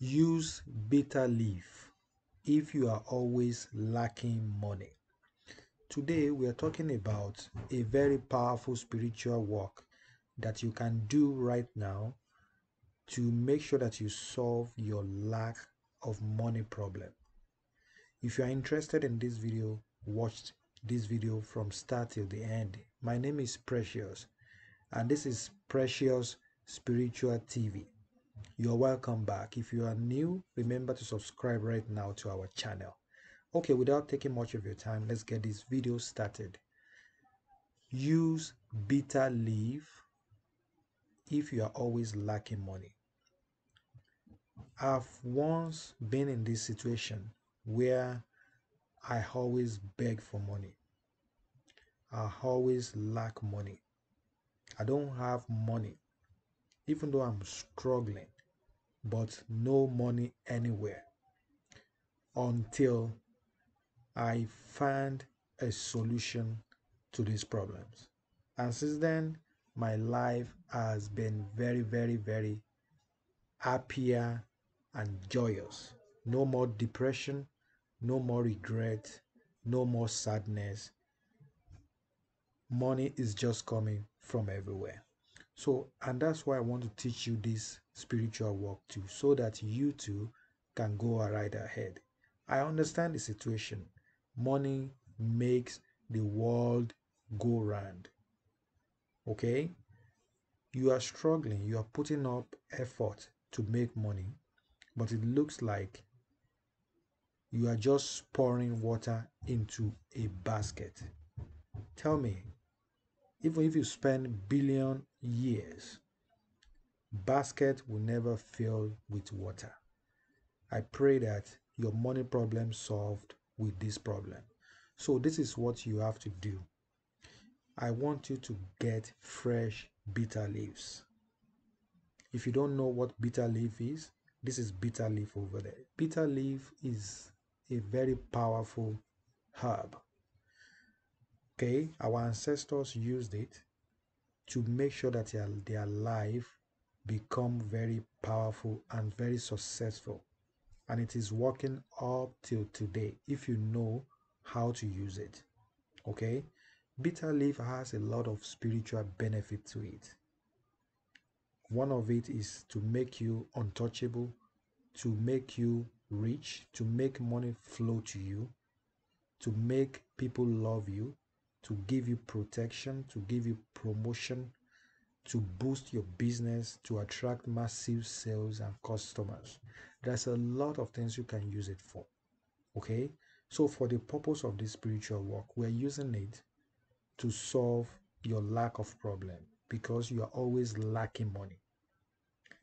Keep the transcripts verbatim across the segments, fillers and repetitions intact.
Use bitter leaf if you are always lacking money. Today we are talking about a very powerful spiritual work that you can do right now to make sure that you solve your lack of money problem. If you are interested in this video, watch this video from start till the end. My name is Precious and this is Precious Spiritual T V. You're welcome back. If you are new, remember to subscribe right now to our channel. Okay, without taking much of your time, let's get this video started. Use bitter leaf if you are always lacking money. I've once been in this situation where I always beg for money. I always lack money. I don't have money, even though I'm struggling, but no money anywhere, until I find a solution to these problems. And since then, my life has been very, very, very happier and joyous. No more depression, no more regret, no more sadness. Money is just coming from everywhere. So, and that's why I want to teach you this spiritual work too, so that you too can go right ahead. I understand the situation. Money makes the world go round. Okay? You are struggling, you are putting up effort to make money, but it looks like you are just pouring water into a basket. Tell me, even if you spend billion years, basket will never fill with water. I pray that your money problem solved with this problem. So this is what you have to do. I want you to get fresh bitter leaves. If you don't know what bitter leaf is, this is bitter leaf over there. Bitter leaf is a very powerful herb. Okay, our ancestors used it to make sure that their, their life become very powerful and very successful. And it is working up till today if you know how to use it. Okay, bitter leaf has a lot of spiritual benefit to it. One of it is to make you untouchable, to make you rich, to make money flow to you, to make people love you, to give you protection, to give you promotion, to boost your business, to attract massive sales and customers. There's a lot of things you can use it for. Okay? So for the purpose of this spiritual work, we're using it to solve your lack of problem because you are always lacking money.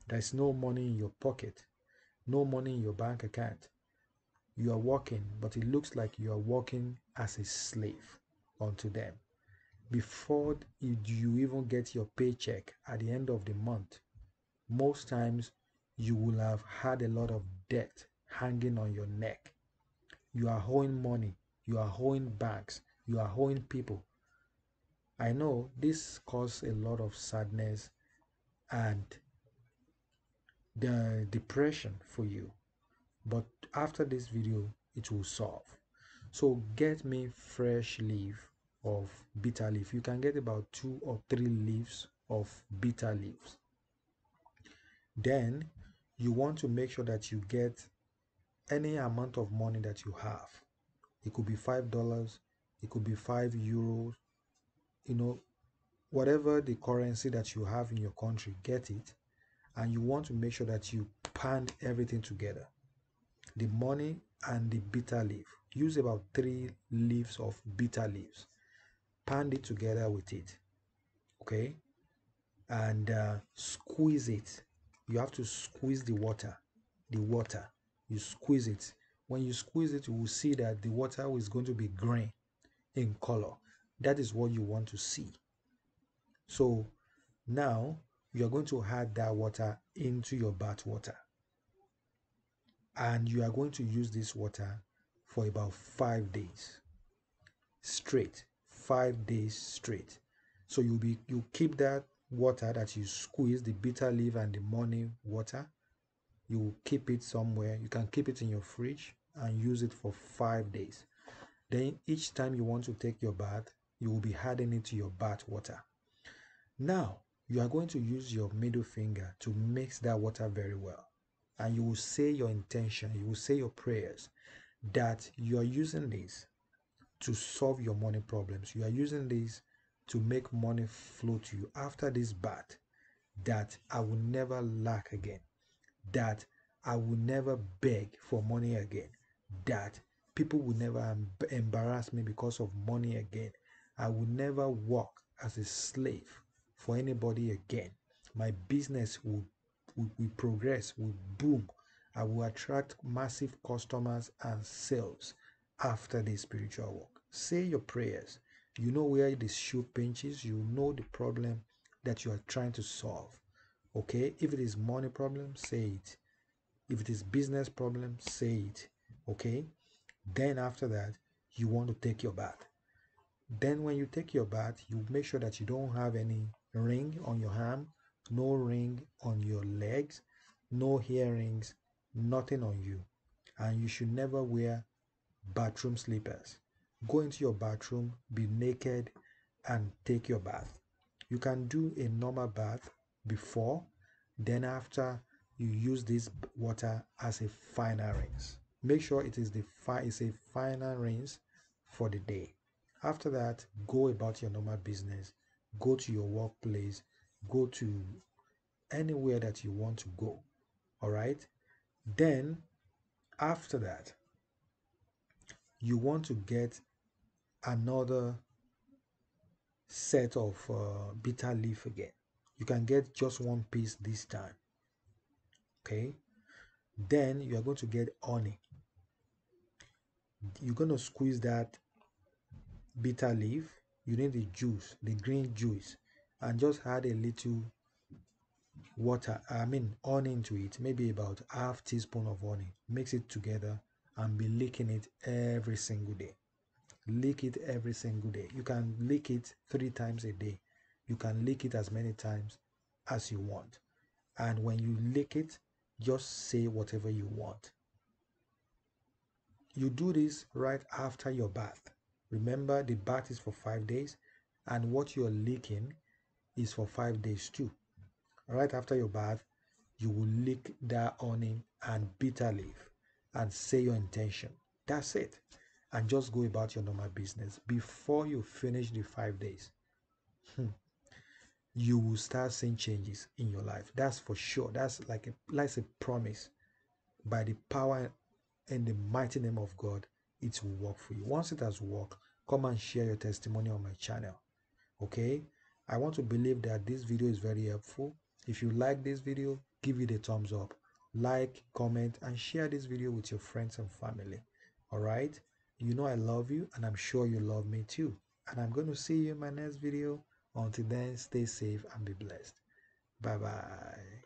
There's no money in your pocket, no money in your bank account. You are working, but it looks like you are working as a slave unto them. Before you even get your paycheck at the end of the month, most times you will have had a lot of debt hanging on your neck. You are owing money, you are owing banks, you are owing people. I know this causes a lot of sadness and the depression for you, but after this video it will solve. So get me fresh leaf of bitter leaf. You can get about two or three leaves of bitter leaves. Then you want to make sure that you get any amount of money that you have. It could be five dollars, it could be five euros, you know, whatever the currency that you have in your country, get it. And you want to make sure that you pound everything together, the money and the bitter leaf. Use about three leaves of bitter leaves, pound it together with it. Okay, and uh, squeeze it. You have to squeeze the water, the water you squeeze it. When you squeeze it, you will see that the water is going to be green in color. That is what you want to see. So now you are going to add that water into your bath water, and you are going to use this water for about five days straight. Five days straight. So you'll be you keep that water that you squeeze, the bitter leaf and the money water, you keep it somewhere. You can keep it in your fridge and use it for five days. Then each time you want to take your bath, you will be adding it to your bath water. Now you are going to use your middle finger to mix that water very well, and you will say your intention, you will say your prayers that you are using this to solve your money problems. You are using this to make money flow to you after this bath, that I will never lack again, that I will never beg for money again, that people will never embarrass me because of money again. I will never work as a slave for anybody again. My business will, will, will progress, will boom. I will attract massive customers and sales after this spiritual work. Say your prayers. You know where the shoe pinches. You know the problem that you are trying to solve. Okay? If it is money problem, say it. If it is business problem, say it. Okay? Then after that, you want to take your bath. Then when you take your bath, you make sure that you don't have any ring on your arm, no ring on your legs, no earrings, nothing on you. And you should never wear bathroom slippers. Go into your bathroom, be naked, and take your bath. You can do a normal bath before, then after, you use this water as a final rinse. Make sure it is the fi- it's a final rinse for the day. After that, go about your normal business. Go to your workplace. Go to anywhere that you want to go. All right? Then, after that, you want to get another set of uh, bitter leaf again. You can get just one piece this time. Okay? Then, you are going to get honey. You're going to squeeze that bitter leaf. You need the juice, the green juice, and just add a little water, I mean honey into it, maybe about half teaspoon of honey. Mix it together and be licking it every single day. Lick it every single day. You can lick it three times a day. You can lick it as many times as you want. And when you lick it, just say whatever you want. You do this right after your bath. Remember, the bath is for five days, and what you're licking is for five days too. Right after your bath, you will lick that honey and bitter leaf and say your intention. That's it. And just go about your normal business. Before you finish the five days, hmm, you will start seeing changes in your life. That's for sure. That's like a, like a promise. By the power and the mighty name of God, it will work for you. Once it has worked, come and share your testimony on my channel. Okay? I want to believe that this video is very helpful. If you like this video, give it a thumbs up. Like, comment, and share this video with your friends and family. Alright? You know I love you, and I'm sure you love me too. And I'm going to see you in my next video. Until then, stay safe and be blessed. Bye-bye.